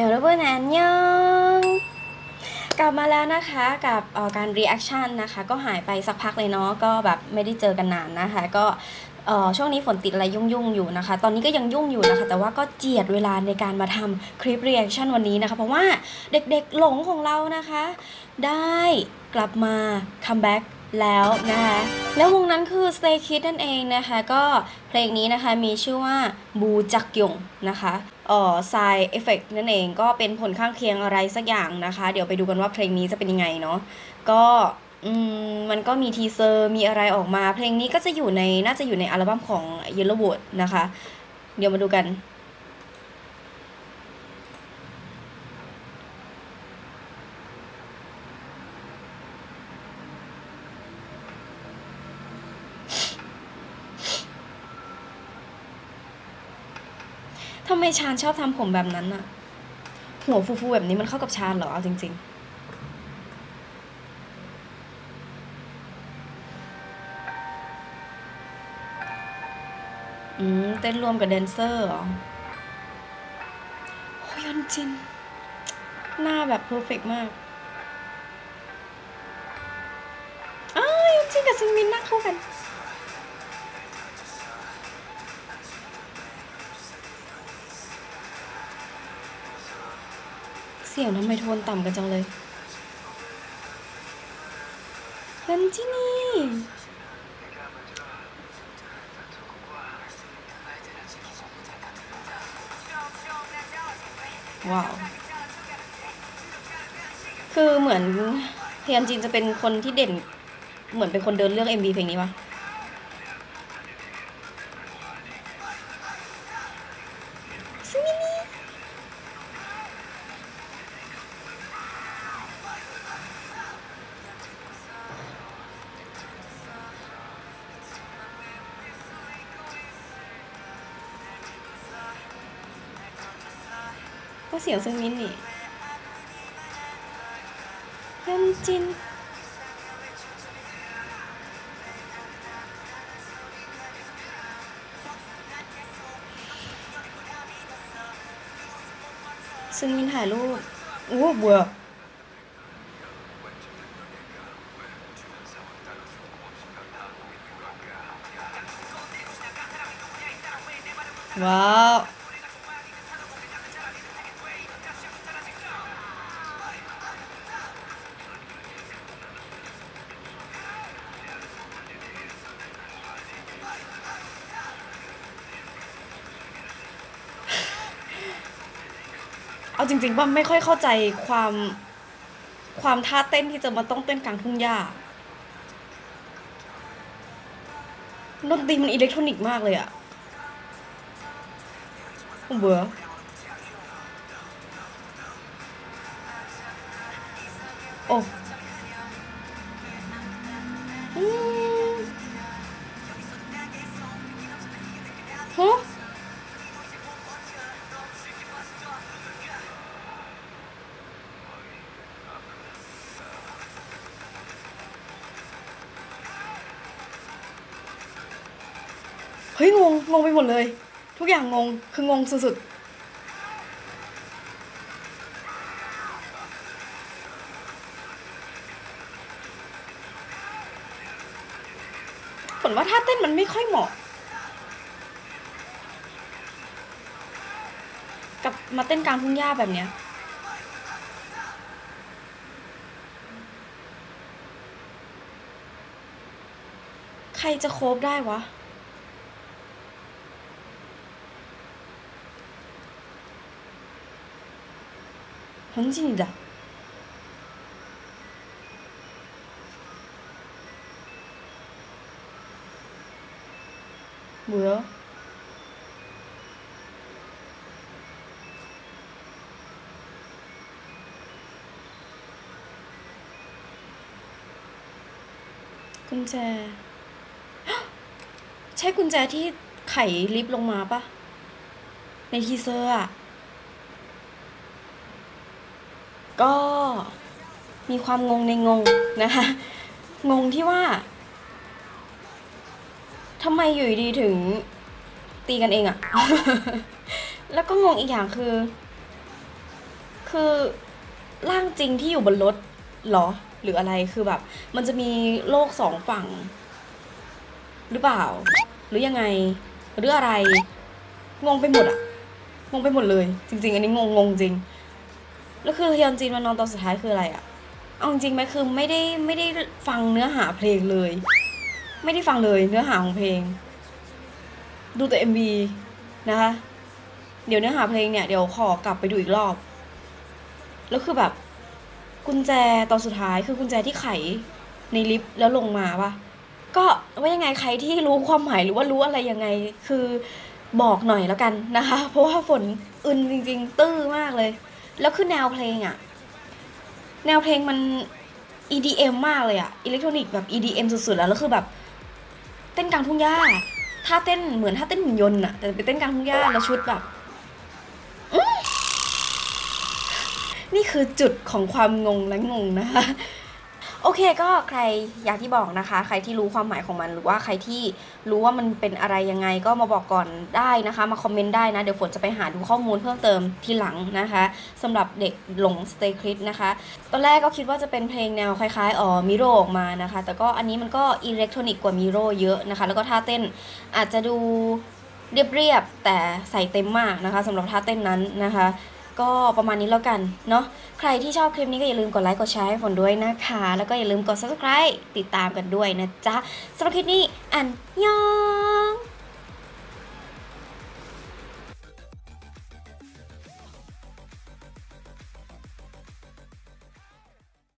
여러분 안녕 กลับมาแล้วนะคะกับการ reaction นะคะก็หายไปสักพักเลยเนาะก็แบบไม่ได้เจอกันนานนะคะก็ช่วงนี้ฝนติดอะไรยุ่งๆอยู่นะคะตอนนี้ก็ยังยุ่งอยู่นะคะแต่ว่าก็เจียดเวลาในการมาทำคลิป reaction วันนี้นะคะเพราะว่าเด็กๆหลงของเรานะคะได้กลับมา comebackแล้วนะคะแล้ววงนั้นคือ Stray Kids นั่นเองนะคะก็เพลงนี้นะคะมีชื่อว่าบูจักยงนะคะside effect นั่นเองก็เป็นผลข้างเคียงอะไรสักอย่างนะคะเดี๋ยวไปดูกันว่าเพลงนี้จะเป็นยังไงเนาะก็มันก็มีทีเซอร์มีอะไรออกมาเพลงนี้ก็จะอยู่ในน่าจะอยู่ในอัลบั้มของ Yellowwood นะคะเดี๋ยวมาดูกันทำไมชาญชอบทำผมแบบนั้นน่ะหัวฟูๆแบบนี้มันเข้ากับชาญเหรอเอาจริงๆเต้นรวมกับแดนเซอร์เหรอโอ้ยจริงหน้าแบบเพอร์เฟกต์มากยอนจินกับซิงมินนั่งคู่กันเสียงทำไมโทนต่ำกันจังเลยฮันจินี่ว้าวคือเหมือนเฮียนจินจะเป็นคนที่เด่นเหมือนเป็นคนเดินเรื่อง MV เพลงนี้ปะก็เสียงซึ่งมินนี่ยันจินซึ่งมินถ่ายรูปอู้เบื่อว้าวเอาจริงๆว่าไม่ค่อยเข้าใจความท่าเต้นที่จะมาต้องเต้นกลางทุ่งหญ้าดนตรีมันอิเล็กทรอนิกส์มากเลยอะเบื่อโอ้เฮ้ยงงไปหมดเลยทุกอย่างงงคืองงสุดๆผลว่าท่าเต้นมันไม่ค่อยเหมาะกับมาเต้นกลางทุ่งหญ้าแบบเนี้ยใครจะโคฟได้วะ很近的뭐야กุญแจ ใช่กุญแจที่ไขลิฟต์ลงมาปะในทีเซอร์อะก็มีความงงในงงนะคะงงที่ว่าทำไมอยู่ดีถึงตีกันเองอะ แล้วก็งงอีกอย่างคือ คือร่างจริงที่อยู่บนรถเหรอหรืออะไรคือแบบมันจะมีโลกสองฝั่งหรือเปล่าหรือยังไงหรืออะไรงงไปหมดอะงงไปหมดเลยจริงๆอันนี้งงจริงแล้วคือฮยอนจินมันนอนตอนสุดท้ายคืออะไรอะเอาจริงไหมคือไม่ได้ฟังเนื้อหาเพลงเลยไม่ได้ฟังเลยเนื้อหาของเพลงดูแต่ MV นะคะเดี๋ยวเนื้อหาเพลงเนี่ยเดี๋ยวขอกลับไปดูอีกรอบแล้วคือแบบกุญแจตอนสุดท้ายคือกุญแจที่ไขในลิฟต์แล้วลงมาป่ะก็ว่ายังไงใครที่รู้ความหมายหรือว่ารู้อะไรยังไงคือบอกหน่อยแล้วกันนะคะเพราะว่าฝนอึนจริงๆตื้อมากเลยแล้วคือแนวเพลงอะแนวเพลงมัน EDM มากเลยอะอิเล็กทรอนิกส์แบบ EDM สุดๆแล้วคือแบบเต้นกลางทุ่งหญ้าท่าเต้นเหมือนท่าเต้นหุ่นยนต์อะแต่ไปเต้นกลางทุ่งหญ้าแล้วชุดแบบนี่คือจุดของความงงและงงนะคะโอเคก็ใครอยากที่บอกนะคะใครที่รู้ความหมายของมันหรือว่าใครที่รู้ว่ามันเป็นอะไรยังไงก็มาบอกก่อนได้นะคะมาคอมเมนต์ได้นะเดี๋ยวฝนจะไปหาดูข้อมูลเพิ่มเติมทีหลังนะคะสำหรับเด็กหลงสเตย์คริสนะคะตอนแรกก็คิดว่าจะเป็นเพลงแนวคล้ายๆมิโร่ออกมานะคะแต่ก็อันนี้มันก็อิเล็กทรอนิกกว่ามิโร่เยอะนะคะแล้วก็ท่าเต้นอาจจะดูเรียบๆแต่ใส่เต็มมากนะคะสำหรับท่าเต้นนั้นนะคะก็ประมาณนี้แล้วกันเนาะใครที่ชอบคลิปนี้ก็อย่าลืมกดไลค์กดแชร์ให้ฝนด้วยนะคะแล้วก็อย่าลืมกด subscribe ติดตามกันด้วยนะจ๊ะสำหรับคลิปนี้อันยอง